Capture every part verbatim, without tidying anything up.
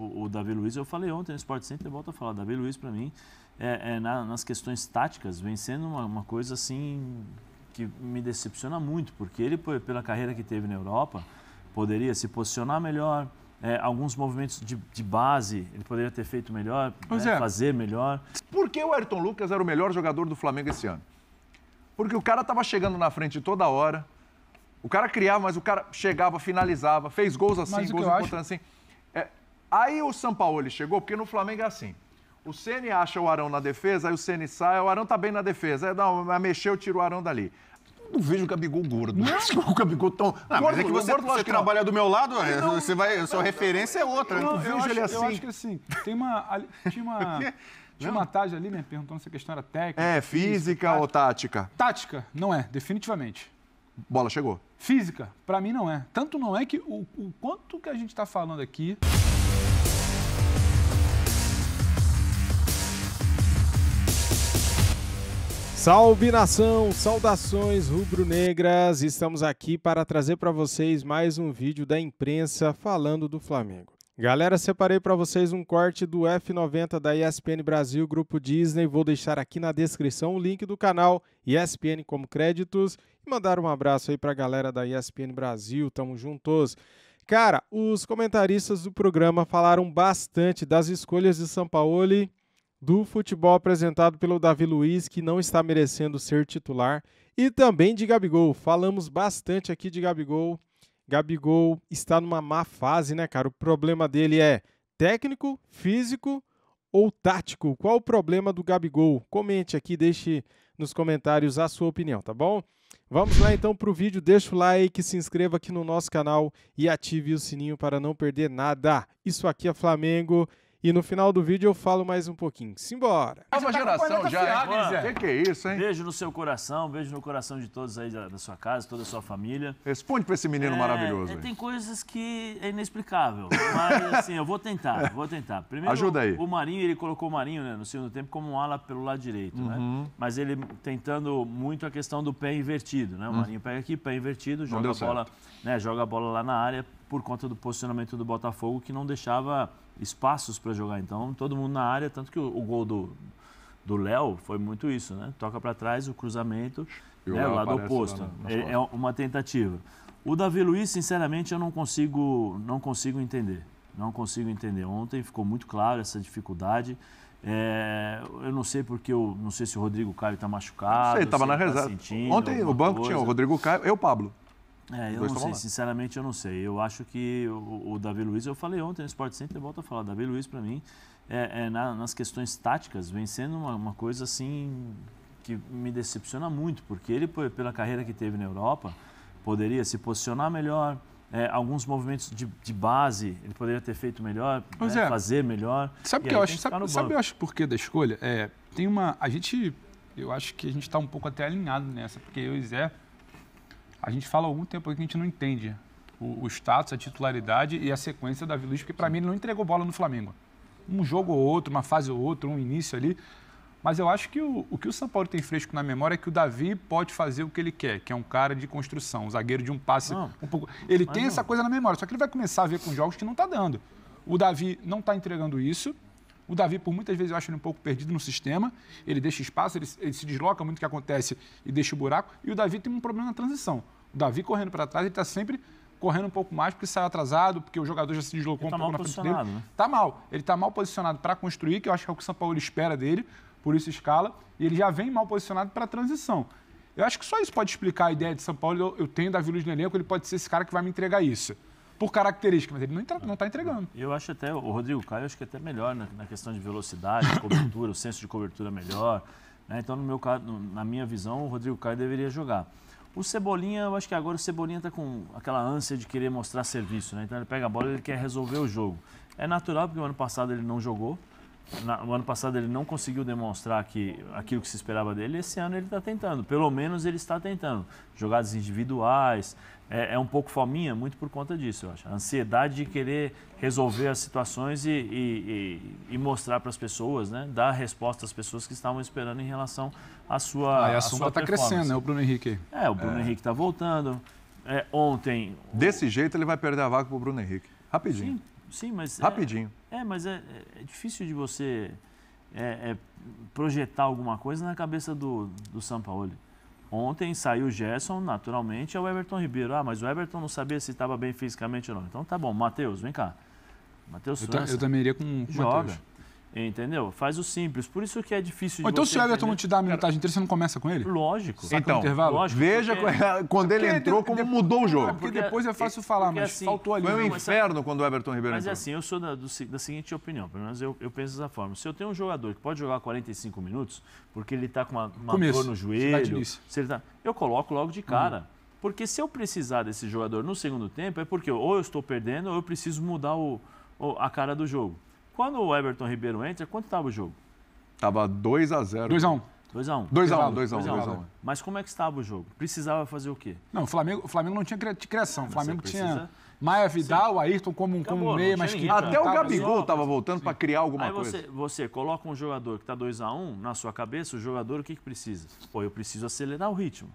o, o David Luiz, eu falei ontem no Sport Center, eu volto a falar, David Luiz para mim, é, é, na, nas questões táticas, vem sendo uma, uma coisa assim que me decepciona muito, porque ele, pela carreira que teve na Europa, poderia se posicionar melhor, é, alguns movimentos de, de base, ele poderia ter feito melhor, né, é. fazer melhor. Por que o Ayrton Lucas era o melhor jogador do Flamengo esse ano? Porque o cara estava chegando na frente toda hora, o cara criava, mas o cara chegava, finalizava, fez gols assim, gols importantes assim. É, aí o Sampaoli chegou, porque no Flamengo é assim. O Ceni acha o Arão na defesa, aí o Ceni sai, o Arão tá bem na defesa. Aí não, mas mexeu, tira o Arão dali. Eu não vejo o Gabigol gordo. Não. O Gabigol tão... Não, gordo, mas é que você, gordo, você trabalha do meu lado, não, você vai, a sua não, referência não, é outra. Eu, eu, eu vejo acho, ele assim. Eu acho que assim, tem uma... Tinha uma... Tinha uma tarde ali, né? Perguntando se a questão era técnica. É, física, física ou tática? Tática, não é, definitivamente. Bola chegou. Física, pra mim não é. Tanto não é que o, o quanto que a gente tá falando aqui... Salve, nação! Saudações rubro-negras! Estamos aqui para trazer para vocês mais um vídeo da imprensa falando do Flamengo. Galera, separei para vocês um corte do F noventa da E S P N Brasil, Grupo Disney. Vou deixar aqui na descrição o link do canal E S P N como créditos. E mandar um abraço aí para a galera da E S P N Brasil, tamo juntos. Cara, os comentaristas do programa falaram bastante das escolhas de Sampaoli, do futebol apresentado pelo David Luiz, que não está merecendo ser titular, e também de Gabigol. Falamos bastante aqui de Gabigol. Gabigol está numa má fase, né, cara? O problema dele é técnico, físico ou tático? Qual o problema do Gabigol? Comente aqui, deixe nos comentários a sua opinião, tá bom? Vamos lá então para o vídeo, deixa o like, se inscreva aqui no nosso canal e ative o sininho para não perder nada. Isso aqui é Flamengo e no final do vígio eu falo mais um pouquinho. Simbora! Nova geração já, hein? O que, que é isso, hein? Beijo no seu coração, beijo no coração de todos aí da, da sua casa, toda a sua família. Responde pra esse menino é, maravilhoso. É, tem coisas que é inexplicável, mas assim, eu vou tentar, vou tentar. Primeiro, ajuda aí. O Marinho, ele colocou o Marinho, né, no segundo tempo como um ala pelo lado direito, uhum. né? Mas ele tentando muito a questão do pé invertido, né? O Marinho uhum. pega aqui, pé invertido, joga a bola, né, joga a bola lá na área por conta do posicionamento do Botafogo que não deixava espaços para jogar, então todo mundo na área, tanto que o, o gol do do Léo foi muito isso, né? Toca para trás, o cruzamento, o né? lado oposto, na, é, é uma tentativa. O David Luiz, sinceramente, eu não consigo, não consigo entender, não consigo entender. Ontem ficou muito claro essa dificuldade. É, eu não sei porque eu não sei se o Rodrigo Caio está machucado. Sei, estava na reserva. Ontem o banco tinha o Rodrigo Caio, eu Pablo. É, eu não sei, sinceramente eu não sei. Eu acho que o, o David Luiz, eu falei ontem no Sport Center, eu volto a falar, David Luiz para mim, é, é, na, nas questões táticas, vem sendo uma, uma coisa assim que me decepciona muito, porque ele, pela carreira que teve na Europa, poderia se posicionar melhor, é, alguns movimentos de, de base, ele poderia ter feito melhor, né, é. fazer melhor. Sabe o que eu acho? Sabe, sabe eu acho por que da escolha? É, tem uma, a gente, eu acho que a gente está um pouco até alinhado nessa, porque eu e Zé, a gente fala há algum tempo que a gente não entende o, o status, a titularidade e a sequência da David Luiz, porque para mim ele não entregou bola no Flamengo. Um jogo ou outro, uma fase ou outra, um início ali. Mas eu acho que o, o que o Sampaoli tem fresco na memória é que o Davi pode fazer o que ele quer, que é um cara de construção, um zagueiro de um passe não, um pouco... Ele tem não. essa coisa na memória, só que ele vai começar a ver com jogos que não está dando. O Davi não está entregando isso. O Davi, por muitas vezes, eu acho ele um pouco perdido no sistema. Ele deixa espaço, ele, ele se desloca muito o que acontece e deixa o buraco. E o Davi tem um problema na transição. O Davi correndo para trás, ele está sempre correndo um pouco mais porque sai atrasado, porque o jogador já se deslocou um pouco na frente dele. Está mal. Ele está mal posicionado para construir, que eu acho que é o que o Sampaoli espera dele, por isso escala. E ele já vem mal posicionado para a transição. Eu acho que só isso pode explicar a ideia de Sampaoli. Eu, eu tenho o Davi Luiz no elenco, ele pode ser esse cara que vai me entregar isso. Por característica, mas ele não está tá entregando. Eu acho até, o Rodrigo Caio, eu acho que é até melhor na, na questão de velocidade, cobertura, o senso de cobertura melhor. Né? Então, no meu, na minha visão, o Rodrigo Caio deveria jogar. O Cebolinha, eu acho que agora o Cebolinha está com aquela ânsia de querer mostrar serviço. Né? Então, ele pega a bola e ele quer resolver o jogo. É natural, porque o ano passado ele não jogou. Na, no ano passado ele não conseguiu demonstrar que, aquilo que se esperava dele. Esse ano ele está tentando, pelo menos ele está tentando. Jogadas individuais, é, é um pouco fominha, muito por conta disso, eu acho. A ansiedade de querer resolver as situações e, e, e, e mostrar para as pessoas, né? Dar resposta às pessoas que estavam esperando em relação à sua ah, e a, a sombra está crescendo, né? O Bruno Henrique. É, o Bruno é. Henrique está voltando. É, ontem... Desse o... jeito ele vai perder a vaga para o Bruno Henrique. Rapidinho. Sim. Sim, mas... Rapidinho. É, é mas é, é difícil de você é, é projetar alguma coisa na cabeça do, do Sampaoli. Ontem saiu o Gerson, naturalmente, é o Everton Ribeiro. Ah, mas o Everton não sabia se estava bem fisicamente ou não. Então tá bom, Matheus, vem cá. Matheus França. Eu também iria com o Matheus. Entendeu? Faz o simples. Por isso que é difícil de então, você... Então, se o Everton não te dá a minutagem inteira, você não começa com ele? Lógico. Saca então, intervalo? Lógico, veja porque... quando ele entrou, como mudou o jogo. É porque depois é fácil falar, mas assim, faltou ali. Foi um inferno quando o Everton Ribeiro mas entrou. Mas assim, eu sou da, do, da seguinte opinião, pelo menos eu, eu penso dessa forma. Se eu tenho um jogador que pode jogar quarenta e cinco minutos, porque ele está com uma, uma dor no joelho, se ele tá, eu coloco logo de cara. Uhum. Porque se eu precisar desse jogador no segundo tempo, é porque ou eu estou perdendo ou eu preciso mudar o, o, a cara do jogo. Quando o Everton Ribeiro entra, quanto estava o jogo? Estava dois a zero. dois a um. dois a um. dois a um. Mas como é que estava o jogo? Precisava fazer o quê? Não, o Flamengo, o Flamengo não tinha criação. O Flamengo precisa... tinha Maia, Vidal, sim. Ayrton como um como meia, mas que... Até o Gabigol estava voltando para criar alguma aí você, coisa. Você coloca um jogador que está dois a um na sua cabeça, o jogador o que, que precisa? Pô, eu preciso acelerar o ritmo.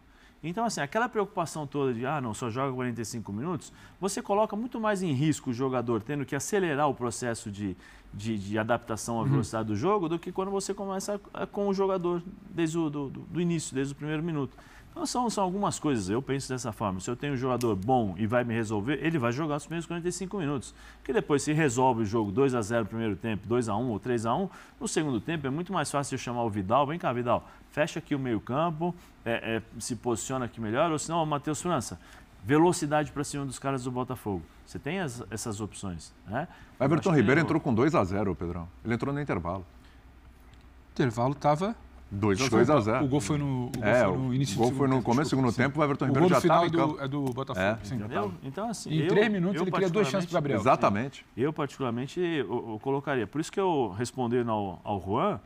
Então, assim, aquela preocupação toda de, ah, não, só joga quarenta e cinco minutos, você coloca muito mais em risco o jogador tendo que acelerar o processo de, de, de adaptação à velocidade uhum. do jogo do que quando você começa a, a, com o jogador desde o do, do, do início, desde o primeiro minuto. Então, são, são algumas coisas, eu penso dessa forma. Se eu tenho um jogador bom e vai me resolver, ele vai jogar os primeiros quarenta e cinco minutos. Porque depois, se resolve o jogo dois a zero no primeiro tempo, dois a um ou três a um, no segundo tempo é muito mais fácil eu chamar o Vidal, vem cá, Vidal, fecha aqui o meio-campo, é, é, se posiciona aqui melhor, ou senão, o Matheus França, velocidade para cima dos caras do Botafogo. Você tem as, essas opções, né? O Everton Ribeiro entrou com dois a zero, Pedrão. Ele entrou no intervalo. O intervalo estava... dois a zero. O gol foi no, o gol é, foi no início do segundo tempo. O gol foi no começo do segundo tempo, o Everton Ribeiro já estava... O gol final é do Botafogo. É. Sim, então, assim, em eu, três minutos eu, ele cria duas chances para o Gabriel. Exatamente. Eu, particularmente, eu, eu colocaria. Por isso que eu respondendo ao, ao Juan,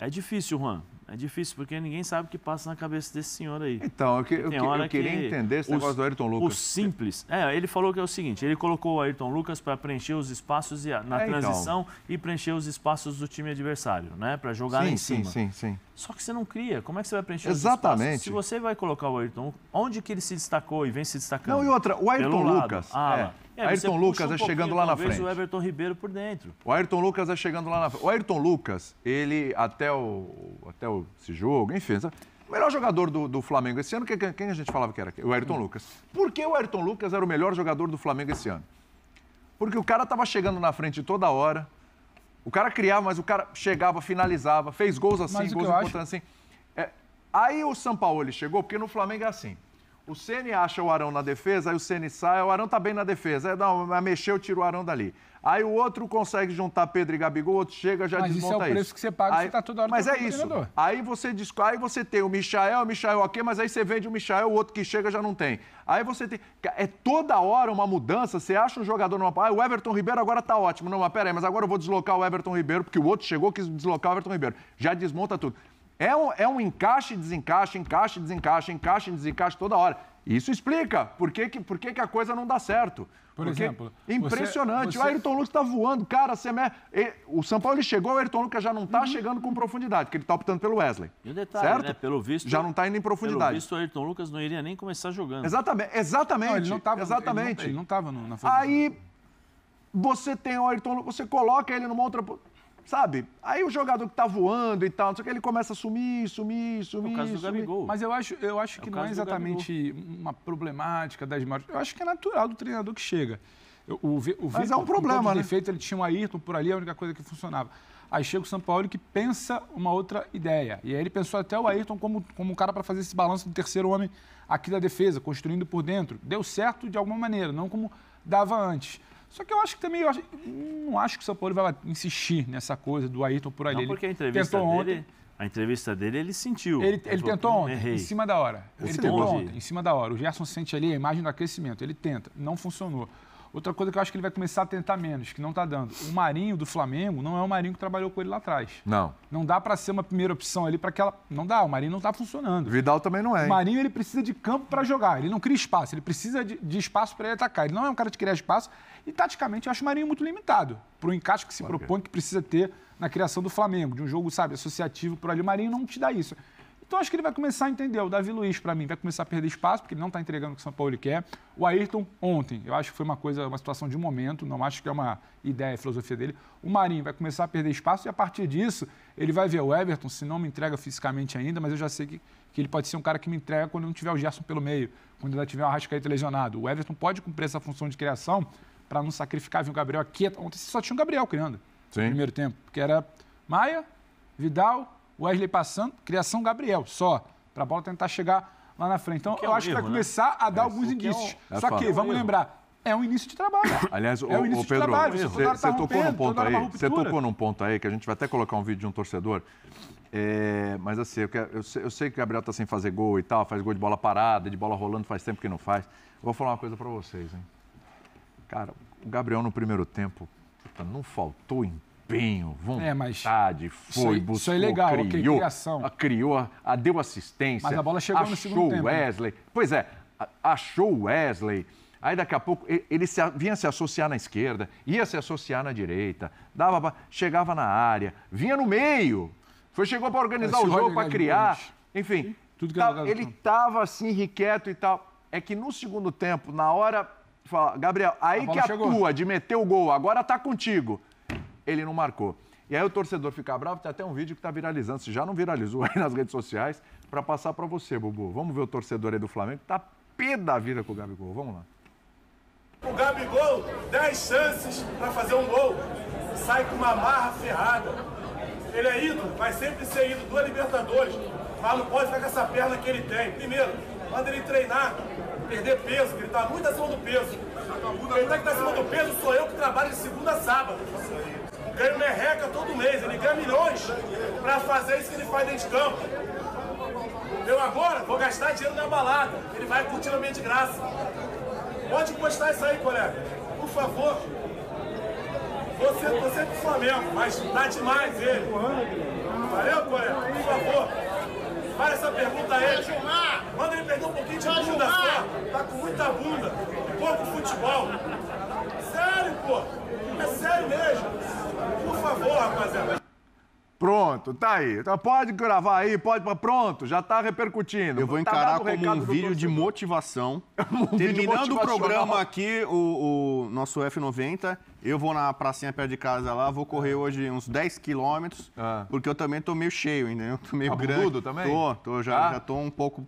é difícil, Juan. É difícil, porque ninguém sabe o que passa na cabeça desse senhor aí. Então, eu, que, eu, eu queria que entender esse os, negócio do Ayrton Lucas. O simples. É, ele falou que é o seguinte, ele colocou o Ayrton Lucas para preencher os espaços e, na é, transição então. e preencher os espaços do time adversário, né? Para jogar sim, em sim, cima. Sim, sim, sim. Só que você não cria. Como é que você vai preencher Exatamente. os espaços? Se você vai colocar o Ayrton, onde que ele se destacou e vem se destacando? Não, e outra, o Ayrton Pelo Lucas... Lado, é. É, Ayrton Lucas um é chegando lá na frente. O Everton Ribeiro por dentro. O Ayrton Lucas é chegando lá na frente. O Ayrton Lucas, ele até, o, até o, esse jogo, enfim, sabe? O melhor jogador do, do Flamengo esse ano, quem, quem a gente falava que era? O Ayrton Lucas. Por que o Ayrton Lucas era o melhor jogador do Flamengo esse ano? Porque o cara estava chegando na frente toda hora, o cara criava, mas o cara chegava, finalizava, fez gols assim, mas gols importantes assim. É, aí o Sampaoli chegou, porque no Flamengo é assim. O Ceni acha o Arão na defesa, aí o Ceni sai, o Arão tá bem na defesa, aí não, mexeu, tira o Arão dali. Aí o outro consegue juntar Pedro e Gabigol, o outro chega, já mas desmonta isso. Mas isso é o preço isso. que você paga, aí, você tá toda hora... Mas é isso. Aí você, diz, aí você tem o Michael, o Michael aqui, mas aí você vende o Michael, o outro que chega já não tem. Aí você tem... É toda hora uma mudança, você acha um jogador numa... Ah, o Everton Ribeiro agora tá ótimo. Não, mas peraí, mas agora eu vou deslocar o Everton Ribeiro, porque o outro chegou, quis deslocar o Everton Ribeiro. Já desmonta tudo. É um, é um encaixe, desencaixe, encaixe, desencaixe, encaixe, desencaixe toda hora. Isso explica por que, que, por que, que a coisa não dá certo. Por Porque exemplo... Impressionante. Você, você... O Ayrton Lucas está voando. Cara, você me... o São Paulo chegou, o Ayrton Lucas já não está uhum. chegando com profundidade, porque ele está optando pelo Wesley. E o detalhe, certo? Né? Pelo visto... Já não está indo em profundidade. Pelo visto, o Ayrton Lucas não iria nem começar jogando. Exatamente. Exatamente. Não, ele não estava exatamente. Ele não, ele não na formação. Aí, você tem o Ayrton Lucas, você coloca ele numa outra... Sabe? Aí o jogador que tá voando e tal, não sei o que, ele começa a sumir, sumir, sumir. É o caso sumir. do Gabigol. Mas eu acho, eu acho é que não é exatamente uma problemática das marcas. Eu acho que é natural do treinador que chega. O, o, o Mas Vitor, é um problema, né? Defeito, ele tinha um Ayrton por ali, a única coisa que funcionava. Aí chega o Sampaoli que pensa uma outra ideia. E aí ele pensou até o Ayrton como, como um cara para fazer esse balanço do terceiro homem aqui da defesa, construindo por dentro. Deu certo de alguma maneira, não como dava antes. Só que eu acho que também, eu acho, não acho que o Sampaoli vai insistir nessa coisa do Ayrton por ali. Não, porque a entrevista dele, ontem, a entrevista dele, ele sentiu. Ele, ele tentou ontem, errei. em cima da hora. Ele Esse tentou ontem, aí. em cima da hora. O Gerson sente ali a imagem do aquecimento. Ele tenta, não funcionou. Outra coisa que eu acho que ele vai começar a tentar menos, que não está dando. O Marinho do Flamengo não é o Marinho que trabalhou com ele lá atrás. Não. Não dá para ser uma primeira opção ali para aquela... Não dá, o Marinho não está funcionando. Vidal também não é. Hein? O Marinho ele precisa de campo para jogar, ele não cria espaço, ele precisa de, de espaço para ele atacar. Ele não é um cara de criar espaço e, taticamente, eu acho o Marinho muito limitado para o encaixe que se claro. propõe, que precisa ter na criação do Flamengo, de um jogo, sabe, associativo por ali. O Marinho não te dá isso. Então, acho que ele vai começar a entender. O David Luiz, para mim, vai começar a perder espaço, porque ele não está entregando o que o Sampaoli quer. O Ayrton, ontem, eu acho que foi uma coisa, uma situação de momento, não acho que é uma ideia, filosofia dele. O Marinho vai começar a perder espaço e, a partir disso, ele vai ver o Everton, se não me entrega fisicamente ainda, mas eu já sei que, que ele pode ser um cara que me entrega quando não tiver o Gerson pelo meio, quando ainda tiver o Arrascaeta lesionado. O Everton pode cumprir essa função de criação para não sacrificar, vir o Gabriel aqui. Ontem só tinha o Gabriel criando. Sim. No primeiro tempo, porque era Maia, Vidal, Wesley passando, criação Gabriel, só, para a bola tentar chegar lá na frente. Então, eu acho que vai começar a dar alguns indícios. Só que, vamos lembrar, é um início de trabalho. Aliás, o Pedro, você tocou num ponto aí, você tocou num ponto aí, que a gente vai até colocar um vídeo de um torcedor, é, mas assim, eu, quero, eu, sei, eu sei que o Gabriel está sem fazer gol e tal, faz gol de bola parada, de bola rolando, faz tempo que não faz. Eu vou falar uma coisa para vocês, hein. Cara, o Gabriel no primeiro tempo, puta, não faltou empenho, vontade, é, foi, isso, buscou, isso é legal, criou, okay, criou a, a, deu assistência. Mas a bola chegou no segundo tempo. Achou o Wesley. Né? Pois é, achou o Wesley. Aí daqui a pouco ele, ele se, vinha se associar na esquerda, ia se associar na direita, dava, chegava na área, vinha no meio, foi, chegou para organizar Esse o jogo, para criar, enfim. Tudo que tava, ele estava assim, irrequieto e tal. É que no segundo tempo, na hora... Fala, Gabriel, aí que atua chegou. de meter o gol, agora tá contigo. Ele não marcou. E aí o torcedor fica bravo, tem até um vídeo que tá viralizando, se já não viralizou aí nas redes sociais, para passar para você, Bubu. Vamos ver o torcedor aí do Flamengo, tá pé da vida com o Gabigol, vamos lá. O Gabigol, dez chances para fazer um gol, sai com uma marra ferrada. Ele é ídolo, vai sempre ser ídolo do Libertadores, mas não pode ficar com essa perna que ele tem. Primeiro, manda ele treinar, perder peso, que ele está muito acima do peso. Quem está acima do peso sou eu, que trabalho de segunda a sábado. Ganho merreca todo mês, ele ganha milhões para fazer isso que ele faz dentro de campo. Eu agora vou gastar dinheiro na balada, ele vai curtir a minha de graça. Pode postar isso aí, colega, por favor. Você, você é do Flamengo, mas tá demais ele. Valeu, colega, por favor. Para essa pergunta a ele. Manda ele perder um pouquinho de bunda só. Tá com muita bunda. Pouco futebol. Sério, pô. É sério mesmo. Por favor, rapaziada. Pronto, tá aí. Então pode gravar aí, pode... Pronto, já tá repercutindo. Eu vou encarar tá como um vídeo de motivação. um Terminando o programa aqui, o, o nosso F noventa, eu vou na pracinha perto de casa lá, vou correr hoje uns dez quilômetros, ah. porque eu também tô meio cheio ainda, eu tô meio ah, grande. Tudo também? Tô, tô já, ah. já tô um pouco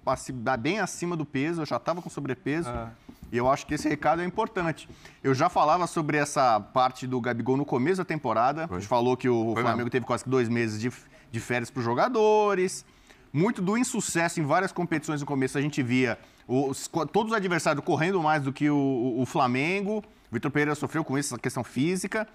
bem acima do peso, eu já tava com sobrepeso. Ah. E eu acho que esse recado é importante. Eu já falava sobre essa parte do Gabigol no começo da temporada. Foi. A gente falou que o Foi Flamengo mesmo. teve quase dois meses de, de férias para os jogadores. Muito do insucesso em várias competições no começo. A gente via os, todos os adversários correndo mais do que o, o, o Flamengo. O Vitor Pereira sofreu com isso, essa questão física.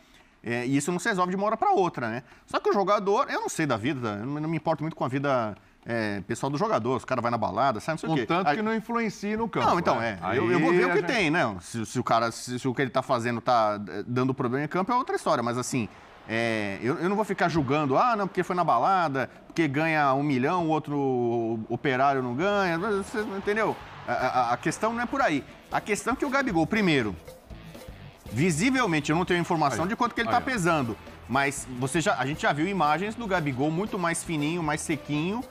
É, e isso não se resolve de uma hora para outra, né? Só que o jogador, eu não sei da vida, eu não me importo muito com a vida... É, pessoal do jogador, os caras vão na balada, sabe, não sei o quê. Contanto que não influencia no campo. Não, então, é. é. Eu, eu vou ver o que gente... tem, né? Se, se o cara, se, se o que ele tá fazendo tá dando problema em campo, é outra história. Mas, assim, é, eu, eu não vou ficar julgando, ah, não, porque foi na balada, porque ganha um milhão, o outro operário não ganha, você, entendeu? A, a, a questão não é por aí. A questão é que o Gabigol, primeiro, visivelmente, eu não tenho informação aí, de quanto que ele aí. tá pesando, mas você já, a gente já viu imagens do Gabigol muito mais fininho, mais sequinho,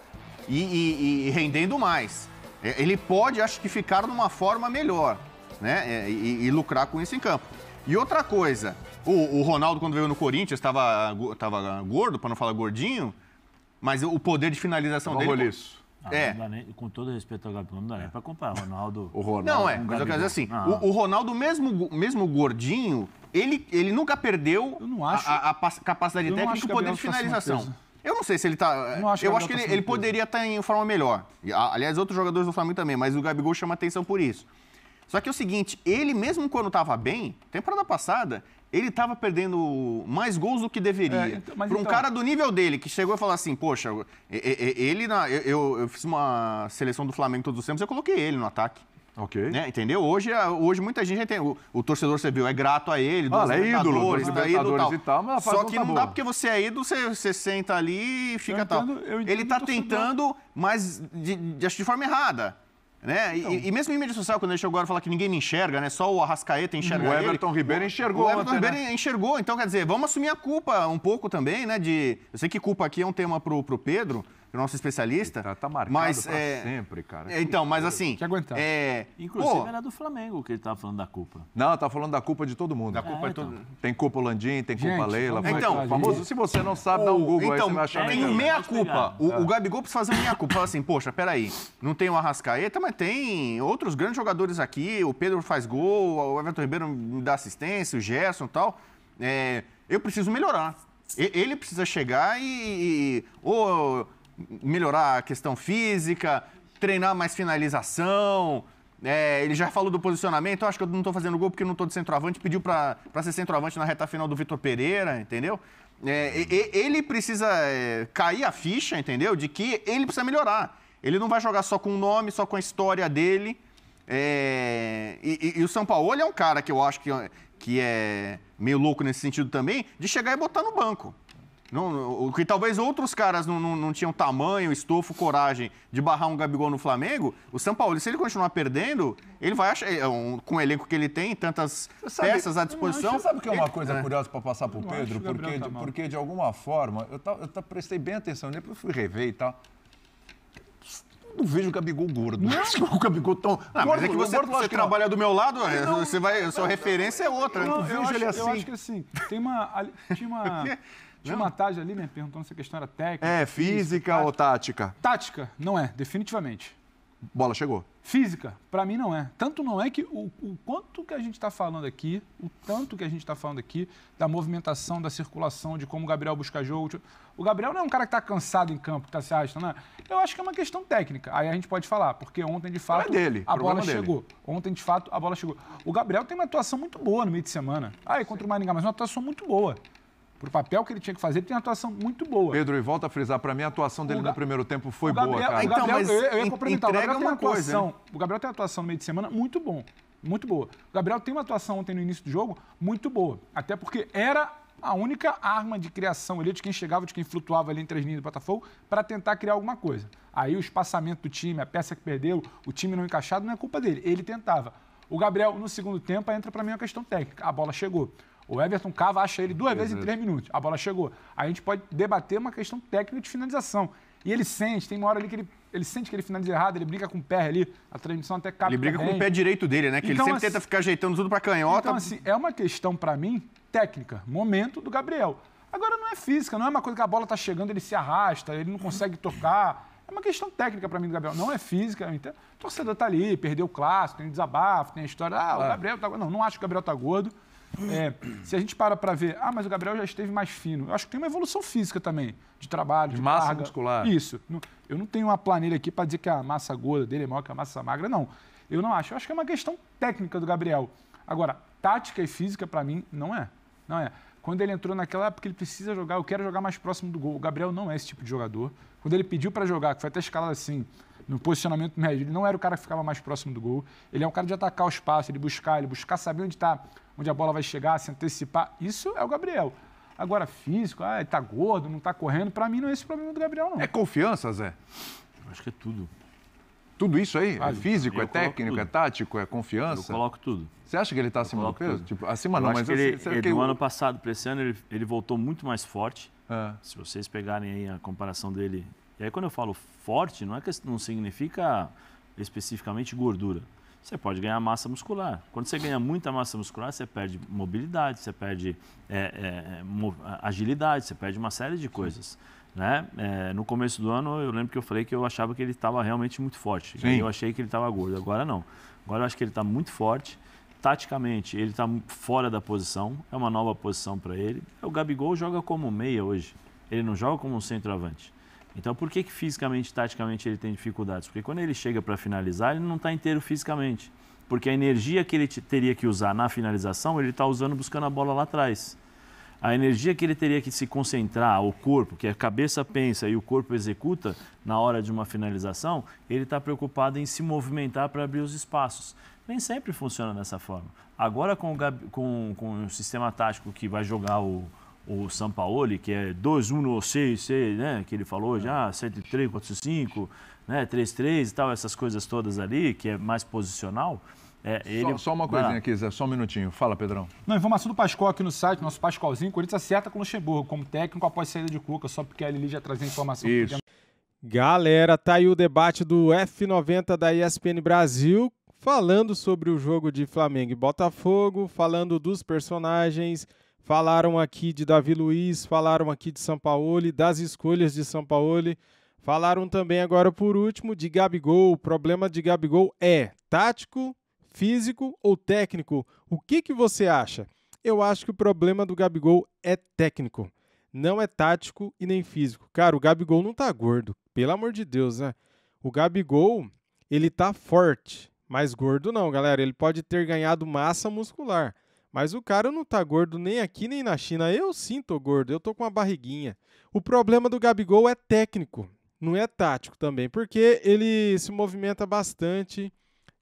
E, e, e rendendo mais. Ele pode, acho que, ficar numa forma melhor, né? E, e lucrar com isso em campo. E outra coisa, o, o Ronaldo, quando veio no Corinthians, estava tava gordo, para não falar gordinho, mas o poder de finalização Vamos dele... Isso. Ah, é. Não dá nem, com todo respeito ao Gabigol, não dá nem para comparar. Ronaldo, o Ronaldo... Não, é, mas eu quero dizer assim, ah. o, o Ronaldo, mesmo, mesmo gordinho, ele, ele nunca perdeu eu não acho, a, a, a capacidade técnica e o poder de finalização. Eu não sei se ele tá... Não acho eu acho que ele, ele poderia estar tá em forma melhor. Aliás, outros jogadores do Flamengo também, mas o Gabigol chama atenção por isso. Só que é o seguinte, ele mesmo quando estava bem, temporada passada, ele estava perdendo mais gols do que deveria. É, então, para um então... cara do nível dele, que chegou e falou assim, poxa, ele na, eu, eu fiz uma seleção do Flamengo todos os tempos, eu coloquei ele no ataque. Ok. Né? Entendeu? Hoje, hoje muita gente tem. O, o torcedor, você viu, é grato a ele, dos ah, é ídolo, dos tá ídolo tal. e tal. Mas Só que não boa. dá porque você é ídolo, você, você senta ali e fica eu entendo, tal. Eu entendo, ele tá tentando, mas de, de, de forma errada. Né? Então, e, e mesmo em mídia social, quando ele chegou agora falar que ninguém me enxerga, né? Só o Arrascaeta enxerga. O Everton ele. Ribeiro enxergou. O Everton Ribeiro né? enxergou. Então, quer dizer, vamos assumir a culpa um pouco também, né? De, eu sei que culpa aqui é um tema pro, pro Pedro. o nosso especialista. Tá, tá marcado mas, pra é... sempre, cara. É, então, mas assim... Que aguentar. É... Inclusive, oh. era do Flamengo que ele tava falando da culpa. Não, tava falando da culpa de todo mundo. Da culpa é, de todo mundo. Tem culpa o Landim, tem gente, culpa a Leila. Então, famoso, se você não sabe, oh, dá um Google então, aí, você vai achar. Tem meia-culpa. O, é. o Gabigol precisa fazer meia-culpa. Fala assim, poxa, peraí, não tem o Arrascaeta, mas tem outros grandes jogadores aqui. O Pedro faz gol, o Everton Ribeiro me dá assistência, o Gerson e tal. É, eu preciso melhorar. Ele precisa chegar e, e ou melhorar a questão física, treinar mais finalização. É, ele já falou do posicionamento, acho que eu não estou fazendo gol porque eu não estou de centroavante, pediu para ser centroavante na reta final do Vitor Pereira, entendeu? É, e, ele precisa é, cair a ficha, entendeu? De que ele precisa melhorar. Ele não vai jogar só com o nome, só com a história dele. É, e, e, e o Sampaoli é um cara que eu acho que... que é meio louco nesse sentido também, de chegar e botar no banco. O que talvez outros caras não, não, não tinham tamanho, estofo, coragem de barrar um Gabigol no Flamengo, o Sampaoli, se ele continuar perdendo, ele vai achar, com o elenco que ele tem, tantas sabe, peças à disposição... Não, você sabe que é uma coisa ele, curiosa é. para passar para o Pedro? Porque, tá porque, de alguma forma, eu, tá, eu tá, prestei bem atenção nele, porque eu fui rever e tal... Eu não vejo o Gabigol gordo. Não. O Gabigol tão... Ah, gordo, mas é que você, gordo, você trabalha não. do meu lado, não, você vai, a sua não, referência não, é outra. Não, eu, vejo acho, ele assim. eu acho que assim, tem uma... Ali, tinha uma, tinha uma tarde ali, né, perguntando se a questão era técnica. É, física, física ou tática? Tática, não é, definitivamente. Bola chegou. Física, para mim não é. Tanto não é que o, o quanto que a gente está falando aqui, o tanto que a gente está falando aqui, da movimentação, da circulação, de como o Gabriel busca jogo. O Gabriel não é um cara que está cansado em campo, que está se arrastando, né? Eu acho que é uma questão técnica. Aí a gente pode falar, porque ontem, de fato, é dele, a bola dele. chegou. Ontem, de fato, a bola chegou. O Gabriel tem uma atuação muito boa no meio de semana. Aí, contra o Maringá, mas uma atuação muito boa. Pro papel que ele tinha que fazer, ele tem uma atuação muito boa. Pedro, e volta a frisar, para mim a atuação dele Ga... no primeiro tempo foi Gabriel, boa, cara. Então, Gabriel, mas eu, eu ia complementar. O Gabriel, uma coisa, atuação, o Gabriel tem uma atuação no meio de semana muito bom, muito boa. O Gabriel tem uma atuação ontem no início do jogo muito boa, até porque era a única arma de criação ali de quem chegava, de quem flutuava ali entre as linhas do Botafogo para tentar criar alguma coisa. Aí o espaçamento do time, a peça que perdeu, o time não encaixado, não é culpa dele, ele tentava. O Gabriel, no segundo tempo, entra para mim uma questão técnica, a bola chegou. O Everton Cava acha ele duas vezes em três minutos. A bola chegou. A gente pode debater uma questão técnica de finalização. E ele sente, tem uma hora ali que ele, ele sente que ele finaliza errado, ele briga com o pé ali, a transmissão até capta. Ele briga também com o pé direito dele, né? Que então, ele sempre assim, tenta ficar ajeitando tudo pra canhota. Então, assim, é uma questão, pra mim, técnica. Momento do Gabriel. Agora, não é física, não é uma coisa que a bola tá chegando, ele se arrasta, ele não consegue tocar. É uma questão técnica pra mim do Gabriel. Não é física. Então, o torcedor tá ali, perdeu o clássico, tem desabafo, tem a história. Ah, o Gabriel tá gordo. Não, não acho que o Gabriel tá gordo. É, se a gente para para ver, ah, mas o Gabriel já esteve mais fino. Eu acho que tem uma evolução física também, de trabalho, de, de massa carga. muscular. Isso. Eu não tenho uma planilha aqui para dizer que a massa gorda dele é maior que a massa magra, não. Eu não acho. Eu acho que é uma questão técnica do Gabriel. Agora, tática e física, para mim, não é. Não é. Quando ele entrou naquela época, ele precisa jogar, eu quero jogar mais próximo do gol. O Gabriel não é esse tipo de jogador. Quando ele pediu para jogar, que foi até escalado assim, no posicionamento médio, ele não era o cara que ficava mais próximo do gol. Ele é um cara de atacar o espaço, ele buscar, ele buscar saber onde está, onde a bola vai chegar, se antecipar. Isso é o Gabriel. Agora, físico, ah, ele tá gordo, não tá correndo. Para mim, não é esse o problema do Gabriel, não. É confiança, Zé? Acho que é tudo. Tudo isso aí? Vale. É físico, eu é técnico, tudo. É tático, é confiança? Eu coloco tudo. Você acha que ele tá acima do peso? Tipo, acima eu não, mas... Ele, eu, ele, que... Do ano passado para esse ano, ele, ele voltou muito mais forte. É. Se vocês pegarem aí a comparação dele... E aí, quando eu falo forte, não é que não significa especificamente gordura. Você pode ganhar massa muscular. Quando você ganha muita massa muscular, você perde mobilidade, você perde é, é, agilidade, você perde uma série de coisas. Né? É, no começo do ano, eu lembro que eu falei que eu achava que ele estava realmente muito forte. Sim. E aí eu achei que ele estava gordo. Agora não. Agora eu acho que ele está muito forte. Taticamente, ele está fora da posição. É uma nova posição para ele. O Gabigol joga como meia hoje. Ele não joga como um centroavante. Então, por que que fisicamente e taticamente ele tem dificuldades? Porque quando ele chega para finalizar, ele não está inteiro fisicamente. Porque a energia que ele teria que usar na finalização, ele está usando buscando a bola lá atrás. A energia que ele teria que se concentrar, o corpo, que a cabeça pensa e o corpo executa na hora de uma finalização, ele está preocupado em se movimentar para abrir os espaços. Nem sempre funciona dessa forma. Agora, com o, Gabi, com, com o sistema tático que vai jogar o... O Sampaoli, que é dois, um, seis, né? Que ele falou já, sete, três, quatro, cinco, né? três, três e tal, essas coisas todas ali, que é mais posicional. É, ele... só, só uma coisinha aqui, Zé, só um minutinho. Fala, Pedrão. Não, informação do Pascoal aqui no site, nosso Pascoalzinho, Corinthians acerta com o Luxemburgo como técnico após saída de Cuca, só porque a Lili já trazia informação. Isso. Galera, tá aí o debate do F noventa da E S P N Brasil, falando sobre o jogo de Flamengo e Botafogo, falando dos personagens, falaram aqui de David Luiz, falaram aqui de Sampaoli, das escolhas de Sampaoli, falaram também agora por último de Gabigol. O problema de Gabigol é tático, físico ou técnico? O que que você acha? Eu acho que o problema do Gabigol é técnico, não é tático e nem físico. Cara, o Gabigol não tá gordo, pelo amor de Deus, né? O Gabigol, ele tá forte, mas gordo não, galera. Ele pode ter ganhado massa muscular, mas o cara não tá gordo nem aqui nem na China. Eu sim tô gordo, eu tô com uma barriguinha. O problema do Gabigol é técnico, não é tático também, porque ele se movimenta bastante.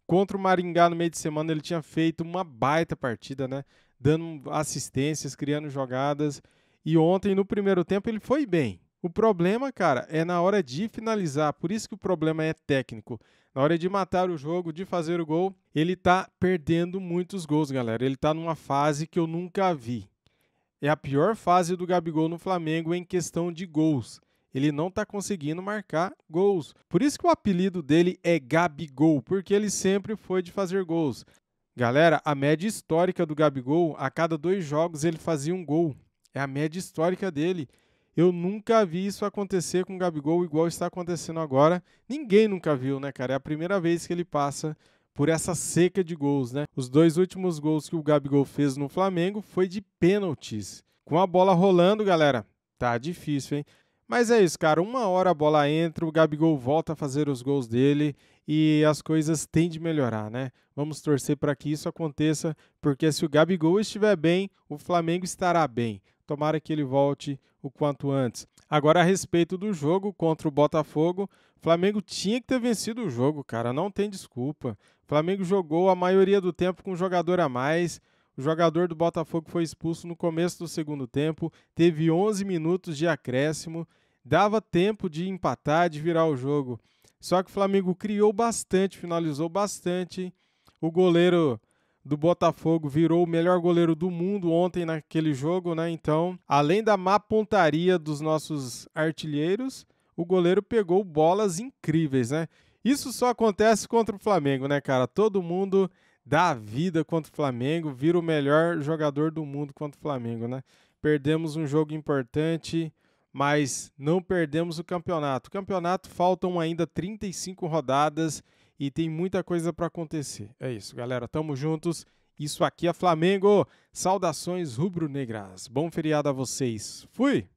Contra o Maringá no meio de semana ele tinha feito uma baita partida, né? Dando assistências, criando jogadas. E ontem, no primeiro tempo, ele foi bem. O problema, cara, é na hora de finalizar. Por isso que o problema é técnico. Na hora de matar o jogo, de fazer o gol, ele tá perdendo muitos gols, galera. Ele tá numa fase que eu nunca vi. É a pior fase do Gabigol no Flamengo em questão de gols. Ele não tá conseguindo marcar gols. Por isso que o apelido dele é Gabigol, porque ele sempre foi de fazer gols. Galera, a média histórica do Gabigol, a cada dois jogos ele fazia um gol. É a média histórica dele. Eu nunca vi isso acontecer com o Gabigol igual está acontecendo agora. Ninguém nunca viu, né, cara? É a primeira vez que ele passa por essa seca de gols, né? Os dois últimos gols que o Gabigol fez no Flamengo foi de pênaltis. Com a bola rolando, galera, tá difícil, hein? Mas é isso, cara. Uma hora a bola entra, o Gabigol volta a fazer os gols dele e as coisas têm de melhorar, né? Vamos torcer para que isso aconteça, porque se o Gabigol estiver bem, o Flamengo estará bem. Tomara que ele volte o quanto antes. Agora, a respeito do jogo contra o Botafogo, o Flamengo tinha que ter vencido o jogo, cara. Não tem desculpa. O Flamengo jogou a maioria do tempo com um jogador a mais. O jogador do Botafogo foi expulso no começo do segundo tempo. Teve onze minutos de acréscimo. Dava tempo de empatar, de virar o jogo. Só que o Flamengo criou bastante, finalizou bastante. O goleiro do Botafogo virou o melhor goleiro do mundo ontem naquele jogo, né? Então, além da má pontaria dos nossos artilheiros, o goleiro pegou bolas incríveis, né? Isso só acontece contra o Flamengo, né, cara? Todo mundo dá a vida contra o Flamengo, vira o melhor jogador do mundo contra o Flamengo, né? Perdemos um jogo importante, mas não perdemos o campeonato. O campeonato faltam ainda trinta e cinco rodadas. E tem muita coisa para acontecer. É isso, galera. Tamo juntos. Isso aqui é Flamengo. Saudações rubro-negras. Bom feriado a vocês. Fui!